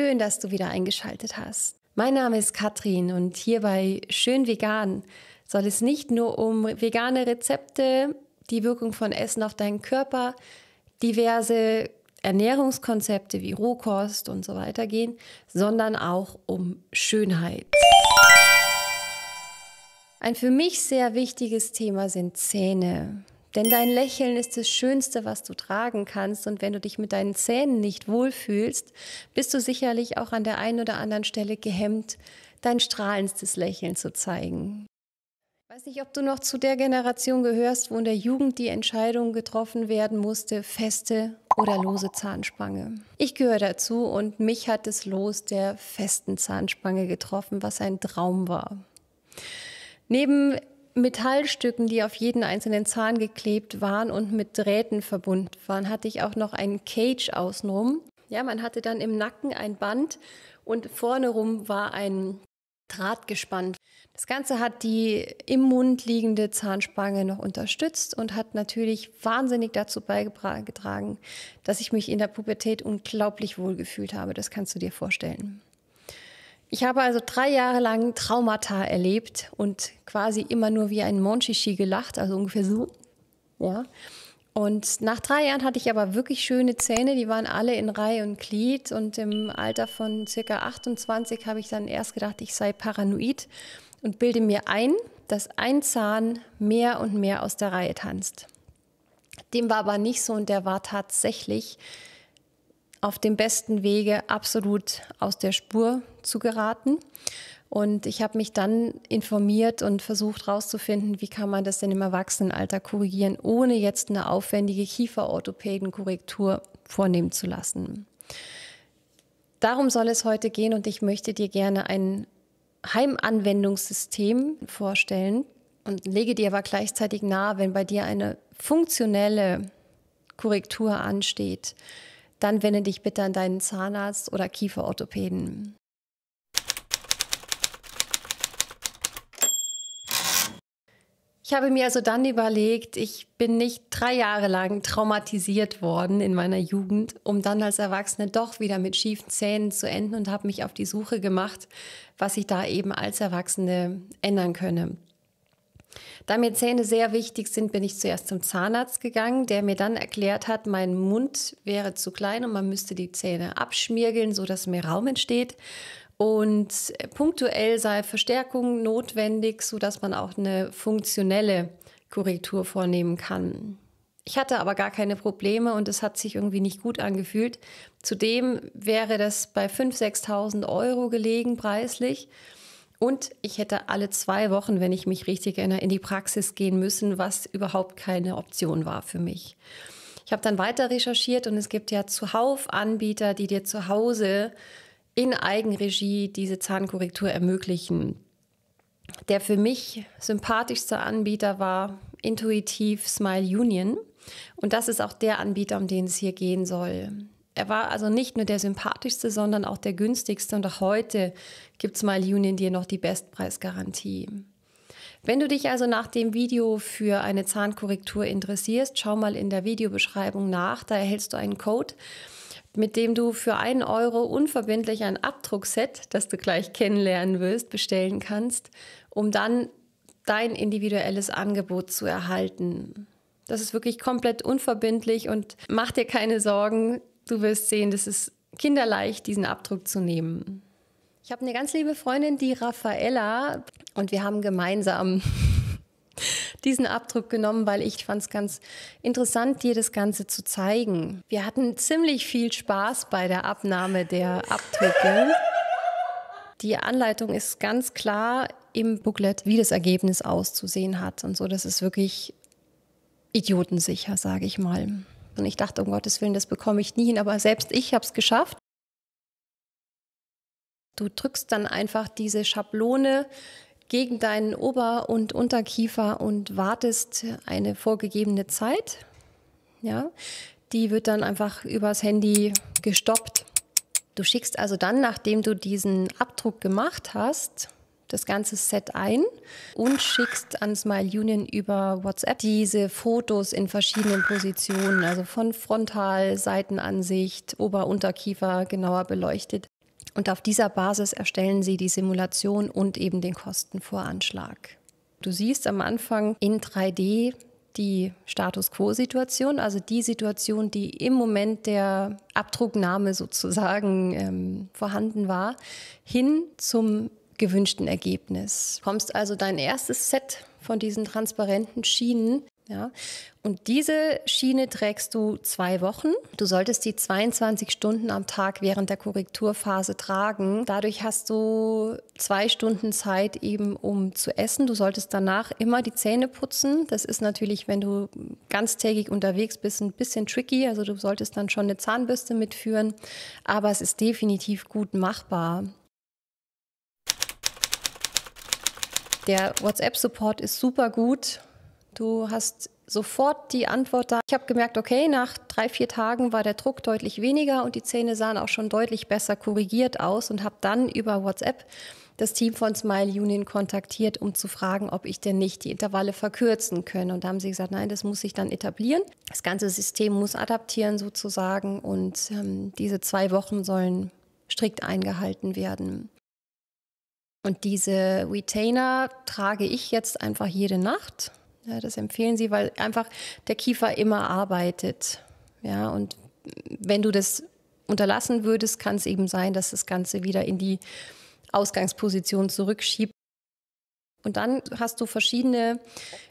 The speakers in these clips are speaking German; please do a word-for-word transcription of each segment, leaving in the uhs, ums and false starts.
Schön, dass du wieder eingeschaltet hast. Mein Name ist Katrin und hier bei Schön Vegan soll es nicht nur um vegane Rezepte, die Wirkung von Essen auf deinen Körper, diverse Ernährungskonzepte wie Rohkost und so weiter gehen, sondern auch um Schönheit. Ein für mich sehr wichtiges Thema sind Zähne. Denn dein Lächeln ist das Schönste, was du tragen kannst. Und wenn du dich mit deinen Zähnen nicht wohlfühlst, bist du sicherlich auch an der einen oder anderen Stelle gehemmt, dein strahlendstes Lächeln zu zeigen. Ich weiß nicht, ob du noch zu der Generation gehörst, wo in der Jugend die Entscheidung getroffen werden musste, feste oder lose Zahnspange. Ich gehöre dazu und mich hat das Los der festen Zahnspange getroffen, was ein Traum war. Neben Metallstücken, die auf jeden einzelnen Zahn geklebt waren und mit Drähten verbunden waren, hatte ich auch noch einen Cage außenrum. Ja, man hatte dann im Nacken ein Band und vorne rum war ein Draht gespannt. Das Ganze hat die im Mund liegende Zahnspange noch unterstützt und hat natürlich wahnsinnig dazu beigetragen, dass ich mich in der Pubertät unglaublich wohl gefühlt habe. Das kannst du dir vorstellen. Ich habe also drei Jahre lang Traumata erlebt und quasi immer nur wie ein Monchichi gelacht, also ungefähr so. Ja. Und nach drei Jahren hatte ich aber wirklich schöne Zähne, die waren alle in Reihe und Glied. Und im Alter von circa achtundzwanzig habe ich dann erst gedacht, ich sei paranoid und bilde mir ein, dass ein Zahn mehr und mehr aus der Reihe tanzt. Dem war aber nicht so und der war tatsächlich auf dem besten Wege absolut aus der Spur zu geraten. Und ich habe mich dann informiert und versucht herauszufinden, wie kann man das denn im Erwachsenenalter korrigieren, ohne jetzt eine aufwendige Kieferorthopädenkorrektur vornehmen zu lassen. Darum soll es heute gehen und ich möchte dir gerne ein Heimanwendungssystem vorstellen und lege dir aber gleichzeitig nahe, wenn bei dir eine funktionelle Korrektur ansteht, dann wende dich bitte an deinen Zahnarzt oder Kieferorthopäden. Ich habe mir also dann überlegt, ich bin nicht drei Jahre lang traumatisiert worden in meiner Jugend, um dann als Erwachsene doch wieder mit schiefen Zähnen zu enden und habe mich auf die Suche gemacht, was ich da eben als Erwachsene ändern könne. Da mir Zähne sehr wichtig sind, bin ich zuerst zum Zahnarzt gegangen, der mir dann erklärt hat, mein Mund wäre zu klein und man müsste die Zähne abschmirgeln, sodass mehr Raum entsteht. Und punktuell sei Verstärkung notwendig, sodass man auch eine funktionelle Korrektur vornehmen kann. Ich hatte aber gar keine Probleme und es hat sich irgendwie nicht gut angefühlt. Zudem wäre das bei fünftausend, sechstausend Euro gelegen preislich. Und ich hätte alle zwei Wochen, wenn ich mich richtig erinnere, in die Praxis gehen müssen, was überhaupt keine Option war für mich. Ich habe dann weiter recherchiert und es gibt ja zuhauf Anbieter, die dir zu Hause in Eigenregie diese Zahnkorrektur ermöglichen. Der für mich sympathischste Anbieter war intuitiv SmileUnion und das ist auch der Anbieter, um den es hier gehen soll. Er war also nicht nur der sympathischste, sondern auch der günstigste und auch heute gibt SmileUnion dir noch die Bestpreisgarantie. Wenn du dich also nach dem Video für eine Zahnkorrektur interessierst, schau mal in der Videobeschreibung nach, da erhältst du einen Code, mit dem du für einen Euro unverbindlich ein Abdruckset, das du gleich kennenlernen wirst, bestellen kannst, um dann dein individuelles Angebot zu erhalten. Das ist wirklich komplett unverbindlich und mach dir keine Sorgen, du wirst sehen, das ist kinderleicht, diesen Abdruck zu nehmen. Ich habe eine ganz liebe Freundin, die Raffaella, und wir haben gemeinsam diesen Abdruck genommen, weil ich fand es ganz interessant, dir das Ganze zu zeigen. Wir hatten ziemlich viel Spaß bei der Abnahme der Abdrücke. Die Anleitung ist ganz klar im Booklet, wie das Ergebnis auszusehen hat und so. Das ist wirklich idiotensicher, sage ich mal. Und ich dachte, um Gottes Willen, das bekomme ich nie hin, aber selbst ich habe es geschafft. Du drückst dann einfach diese Schablone gegen deinen Ober- und Unterkiefer und wartest eine vorgegebene Zeit. Ja, die wird dann einfach übers Handy gestoppt. Du schickst also dann, nachdem du diesen Abdruck gemacht hast, das ganze Set ein und schickst an SmileUnion über WhatsApp diese Fotos in verschiedenen Positionen, also von Frontal, Seitenansicht, Ober-Unterkiefer genauer beleuchtet. Und auf dieser Basis erstellen Sie die Simulation und eben den Kostenvoranschlag. Du siehst am Anfang in drei D die Status-Quo-Situation, also die Situation, die im Moment der Abdrucknahme sozusagen ähm, vorhanden war, hin zum gewünschten Ergebnis. Du bekommst also dein erstes Set von diesen transparenten Schienen. Ja? Und diese Schiene trägst du zwei Wochen. Du solltest die zweiundzwanzig Stunden am Tag während der Korrekturphase tragen. Dadurch hast du zwei Stunden Zeit eben, um zu essen. Du solltest danach immer die Zähne putzen. Das ist natürlich, wenn du ganztägig unterwegs bist, ein bisschen tricky. Also du solltest dann schon eine Zahnbürste mitführen. Aber es ist definitiv gut machbar. Der WhatsApp-Support ist super gut. Du hast sofort die Antwort da. Ich habe gemerkt, okay, nach drei, vier Tagen war der Druck deutlich weniger und die Zähne sahen auch schon deutlich besser korrigiert aus und habe dann über WhatsApp das Team von SmileUnion kontaktiert, um zu fragen, ob ich denn nicht die Intervalle verkürzen könne. Und da haben sie gesagt, nein, das muss sich dann etablieren. Das ganze System muss adaptieren sozusagen und ähm, diese zwei Wochen sollen strikt eingehalten werden. Und diese Retainer trage ich jetzt einfach jede Nacht. Ja, das empfehlen sie, weil einfach der Kiefer immer arbeitet. Ja, und wenn du das unterlassen würdest, kann es eben sein, dass das Ganze wieder in die Ausgangsposition zurückschiebt. Und dann hast du verschiedene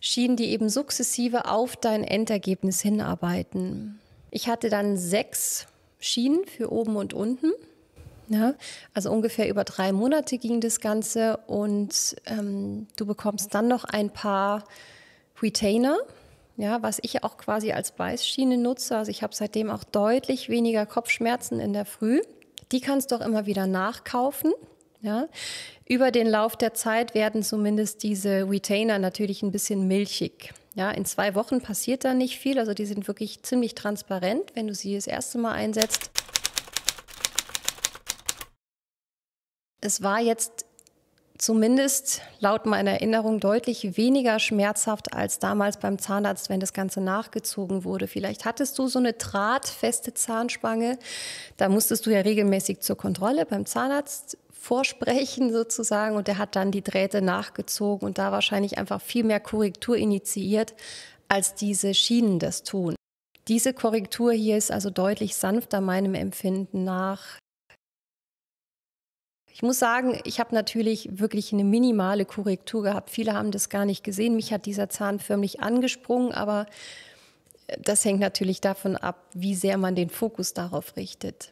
Schienen, die eben sukzessive auf dein Endergebnis hinarbeiten. Ich hatte dann sechs Schienen für oben und unten. Ja, also ungefähr über drei Monate ging das Ganze und ähm, du bekommst dann noch ein paar Retainer, ja, was ich auch quasi als Beißschiene nutze. Also ich habe seitdem auch deutlich weniger Kopfschmerzen in der Früh. Die kannst du auch immer wieder nachkaufen. Ja. Über den Lauf der Zeit werden zumindest diese Retainer natürlich ein bisschen milchig. Ja, in zwei Wochen passiert da nicht viel. Also die sind wirklich ziemlich transparent, wenn du sie das erste Mal einsetzt. Es war jetzt zumindest laut meiner Erinnerung deutlich weniger schmerzhaft als damals beim Zahnarzt, wenn das Ganze nachgezogen wurde. Vielleicht hattest du so eine drahtfeste Zahnspange, da musstest du ja regelmäßig zur Kontrolle beim Zahnarzt vorsprechen sozusagen und der hat dann die Drähte nachgezogen und da wahrscheinlich einfach viel mehr Korrektur initiiert, als diese Schienen das tun. Diese Korrektur hier ist also deutlich sanfter meinem Empfinden nach. Ich muss sagen, ich habe natürlich wirklich eine minimale Korrektur gehabt. Viele haben das gar nicht gesehen. Mich hat dieser Zahn förmlich angesprungen, aber das hängt natürlich davon ab, wie sehr man den Fokus darauf richtet.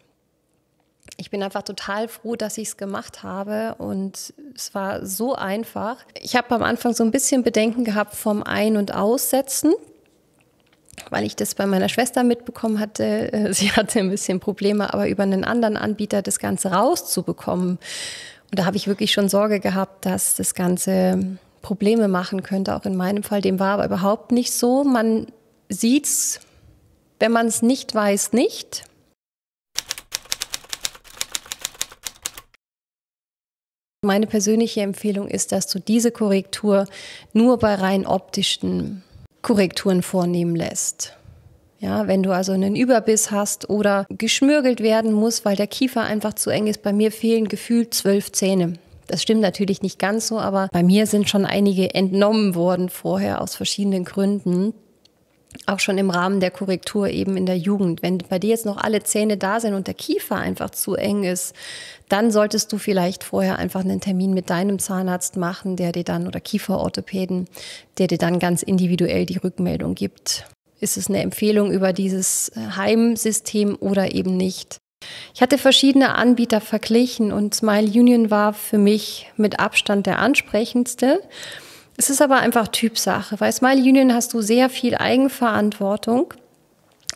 Ich bin einfach total froh, dass ich es gemacht habe und es war so einfach. Ich habe am Anfang so ein bisschen Bedenken gehabt vom Ein- und Aussetzen, weil ich das bei meiner Schwester mitbekommen hatte. Sie hatte ein bisschen Probleme, aber über einen anderen Anbieter das Ganze rauszubekommen. Und da habe ich wirklich schon Sorge gehabt, dass das Ganze Probleme machen könnte, auch in meinem Fall. Dem war aber überhaupt nicht so. Man sieht's, wenn man es nicht weiß, nicht. Meine persönliche Empfehlung ist, dass du diese Korrektur nur bei rein optischen Korrekturen vornehmen lässt. Ja, wenn du also einen Überbiss hast oder geschmürgelt werden muss, weil der Kiefer einfach zu eng ist. Bei mir fehlen gefühlt zwölf Zähne. Das stimmt natürlich nicht ganz so, aber bei mir sind schon einige entnommen worden vorher aus verschiedenen Gründen. Auch schon im Rahmen der Korrektur eben in der Jugend. Wenn bei dir jetzt noch alle Zähne da sind und der Kiefer einfach zu eng ist, dann solltest du vielleicht vorher einfach einen Termin mit deinem Zahnarzt machen, der dir dann, oder Kieferorthopäden, der dir dann ganz individuell die Rückmeldung gibt. Ist es eine Empfehlung über dieses Heimsystem oder eben nicht? Ich hatte verschiedene Anbieter verglichen und SmileUnion war für mich mit Abstand der ansprechendste. Es ist aber einfach Typsache. Bei SmileUnion hast du sehr viel Eigenverantwortung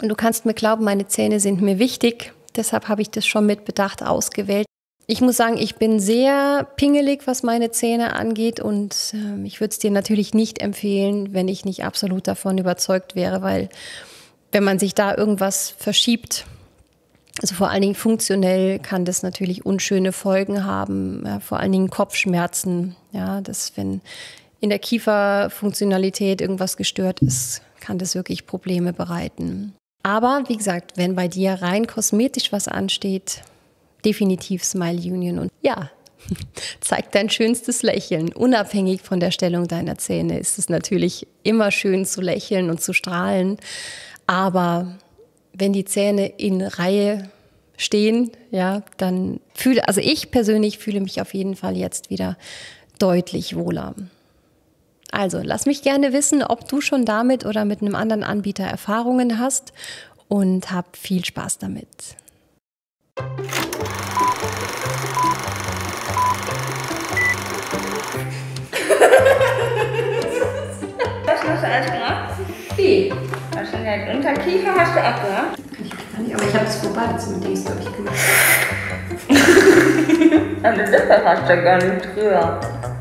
und du kannst mir glauben, meine Zähne sind mir wichtig. Deshalb habe ich das schon mit Bedacht ausgewählt. Ich muss sagen, ich bin sehr pingelig, was meine Zähne angeht und äh, ich würde es dir natürlich nicht empfehlen, wenn ich nicht absolut davon überzeugt wäre, weil wenn man sich da irgendwas verschiebt, also vor allen Dingen funktionell, kann das natürlich unschöne Folgen haben, ja, vor allen Dingen Kopfschmerzen, ja, dass wenn in der Kieferfunktionalität irgendwas gestört ist, kann das wirklich Probleme bereiten. Aber wie gesagt, wenn bei dir rein kosmetisch was ansteht, definitiv SmileUnion. Und ja, zeig dein schönstes Lächeln. Unabhängig von der Stellung deiner Zähne ist es natürlich immer schön zu lächeln und zu strahlen. Aber wenn die Zähne in Reihe stehen, ja, dann fühle, also ich persönlich fühle mich auf jeden Fall jetzt wieder deutlich wohler. Also lass mich gerne wissen, ob du schon damit oder mit einem anderen Anbieter Erfahrungen hast, und hab viel Spaß damit. Was hast du alles gemacht? Wie? Hast du deinen Unterkiefer hast du abgehakt? Aber ich habe das Vorbadezimmer mit Dings, glaube ich, gemacht. Deine Lippe hast du gar nicht drüber.